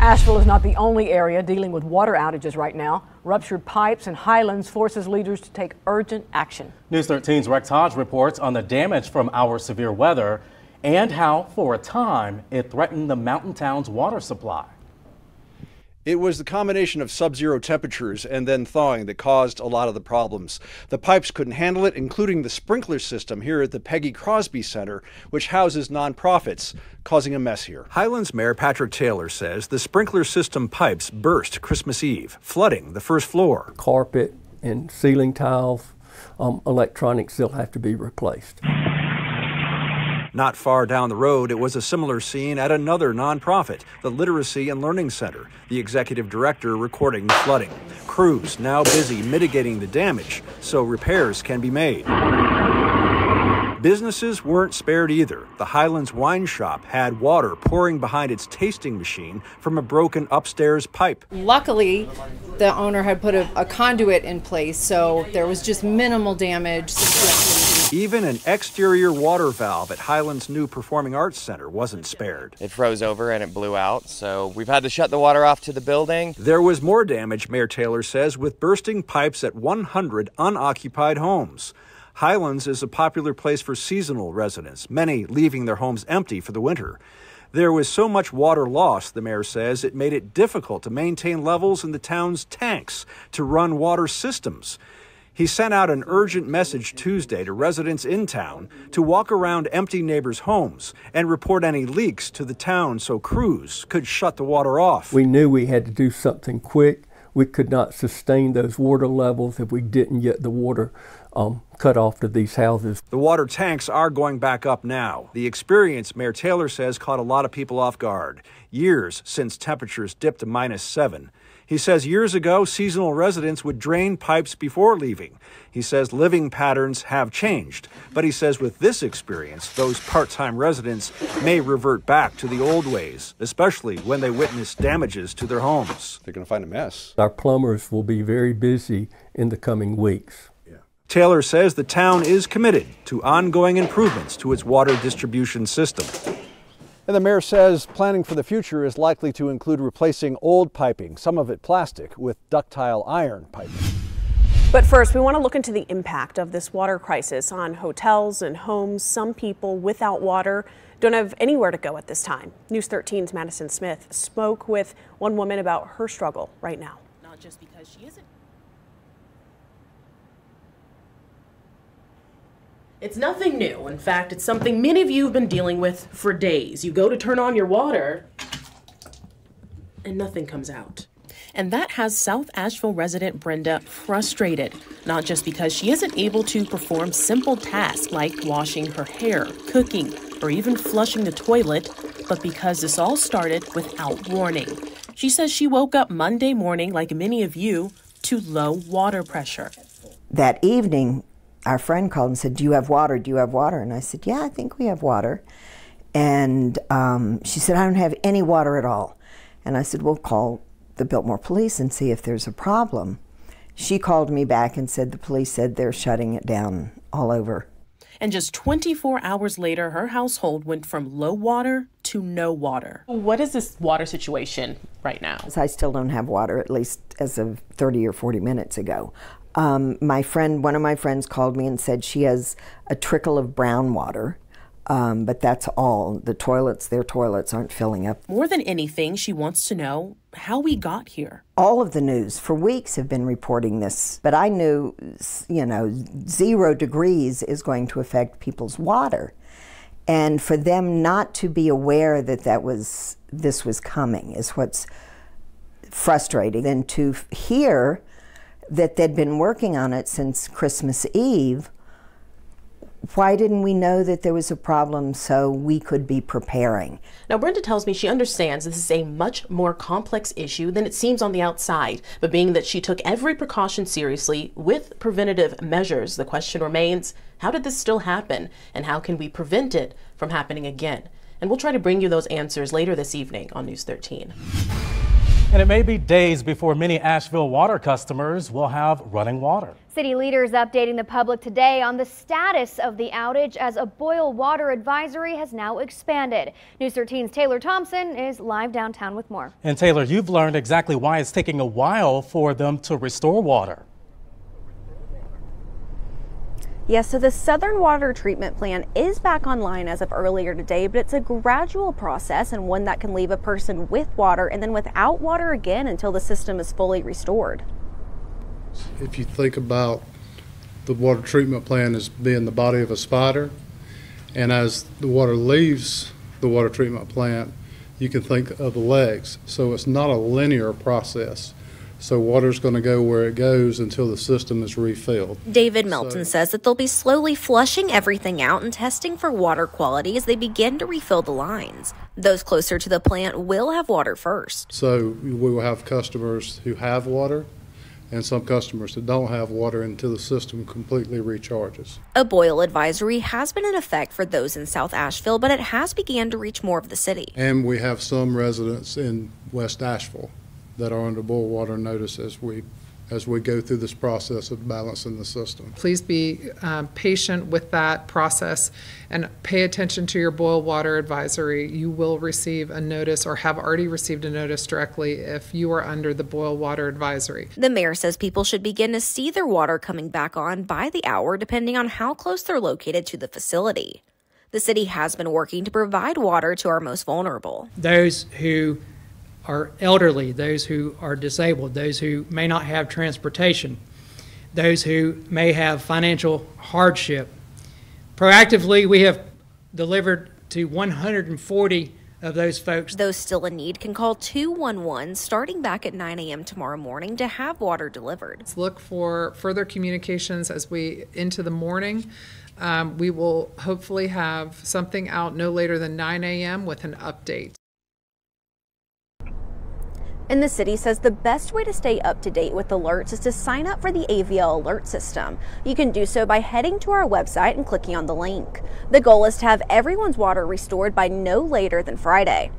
Asheville is not the only area dealing with water outages right now. Ruptured pipes in Highlands forces leaders to take urgent action. News 13's Rex Hodge reports on the damage from our severe weather and how, for a time, it threatened the mountain town's water supply. It was the combination of sub-zero temperatures and then thawing that caused a lot of the problems. The pipes couldn't handle it, including the sprinkler system here at the Peggy Crosby Center, which houses nonprofits, causing a mess here. Highlands Mayor Patrick Taylor says the sprinkler system pipes burst Christmas Eve, flooding the first floor. Carpet and ceiling tiles, electronics still have to be replaced. Not far down the road, it was a similar scene at another nonprofit, the Literacy and Learning Center, the executive director recording the flooding. Crews now busy mitigating the damage so repairs can be made. Businesses weren't spared either. The Highlands wine shop had water pouring behind its tasting machine from a broken upstairs pipe. Luckily, the owner had put a conduit in place, so there was just minimal damage. Even an exterior water valve at Highlands New Performing Arts Center wasn't spared. It froze over and it blew out, so we've had to shut the water off to the building. There was more damage, Mayor Taylor says, with bursting pipes at 100 unoccupied homes. Highlands is a popular place for seasonal residents, many leaving their homes empty for the winter. There was so much water loss, the mayor says, it made it difficult to maintain levels in the town's tanks to run water systems. He sent out an urgent message Tuesday to residents in town to walk around empty neighbors' homes and report any leaks to the town so crews could shut the water off. We knew we had to do something quick. We could not sustain those water levels if we didn't get the water cut off to these houses. The water tanks are going back up now. The experience, Mayor Taylor says, caught a lot of people off guard. Years since temperatures dipped to -7. He says years ago, seasonal residents would drain pipes before leaving. He says living patterns have changed, but he says with this experience, those part-time residents may revert back to the old ways, especially when they witness damages to their homes. They're going to find a mess. Our plumbers will be very busy in the coming weeks. Yeah. Taylor says the town is committed to ongoing improvements to its water distribution system. And the mayor says planning for the future is likely to include replacing old piping, some of it plastic, with ductile iron piping. But first, we want to look into the impact of this water crisis on hotels and homes. Some people without water don't have anywhere to go at this time. News 13's Madison Smith spoke with one woman about her struggle right now. Not just because she isn't. It's nothing new. In fact, it's something many of you have been dealing with for days. You go to turn on your water and nothing comes out. And that has South Asheville resident Brenda frustrated, not just because she isn't able to perform simple tasks like washing her hair, cooking, or even flushing the toilet, but because this all started without warning. She says she woke up Monday morning, like many of you, to low water pressure. That evening, our friend called and said, "Do you have water? Do you have water?" And I said, "Yeah, I think we have water." And she said, "I don't have any water at all." And I said, "Well, call the Biltmore police and see if there's a problem." She called me back and said the police said they're shutting it down all over. And just 24 hours later, her household went from low water to no water. What is this water situation right now? I still don't have water, at least as of 30 or 40 minutes ago. One of my friends called me and said she has a trickle of brown water, but that's all. Their toilets aren't filling up. More than anything, she wants to know how we got here. All of the news for weeks have been reporting this, but I knew, you know, 0 degrees is going to affect people's water. And for them not to be aware that this was coming is what's frustrating. And to hear that they'd been working on it since Christmas Eve, why didn't we know that there was a problem so we could be preparing? Now, Brenda tells me she understands this is a much more complex issue than it seems on the outside, but being that she took every precaution seriously with preventative measures, the question remains, how did this still happen and how can we prevent it from happening again? And we'll try to bring you those answers later this evening on News 13. And it may be days before many Asheville water customers will have running water. City leaders updating the public today on the status of the outage as a boil water advisory has now expanded. News 13's Taylor Thompson is live downtown with more. And Taylor, you've learned exactly why it's taking a while for them to restore water. Yes, so the Southern Water Treatment Plan is back online as of earlier today, but it's a gradual process and one that can leave a person with water and then without water again until the system is fully restored. If you think about the water treatment plan as being the body of a spider, and as the water leaves the water treatment plant, you can think of the legs. So it's not a linear process. So water's going to go where it goes until the system is refilled. David Melton says that they'll be slowly flushing everything out and testing for water quality as they begin to refill the lines. Those closer to the plant will have water first. So we will have customers who have water and some customers that don't have water until the system completely recharges. A boil advisory has been in effect for those in South Asheville, but it has began to reach more of the city. And we have some residents in West Asheville that are under boil water notice as we go through this process of balancing the system. Please be patient with that process and pay attention to your boil water advisory. You will receive a notice or have already received a notice directly if you are under the boil water advisory. The mayor says people should begin to see their water coming back on by the hour depending on how close they're located to the facility. The city has been working to provide water to our most vulnerable. Those who are elderly, those who are disabled, those who may not have transportation, those who may have financial hardship. Proactively, we have delivered to 140 of those folks. Those still in need can call 211 starting back at 9 a.m. tomorrow morning to have water delivered. Let's look for further communications as we into the morning. We will hopefully have something out no later than 9 a.m. with an update. And the city says the best way to stay up to date with alerts is to sign up for the AVL alert system. You can do so by heading to our website and clicking on the link. The goal is to have everyone's water restored by no later than Friday.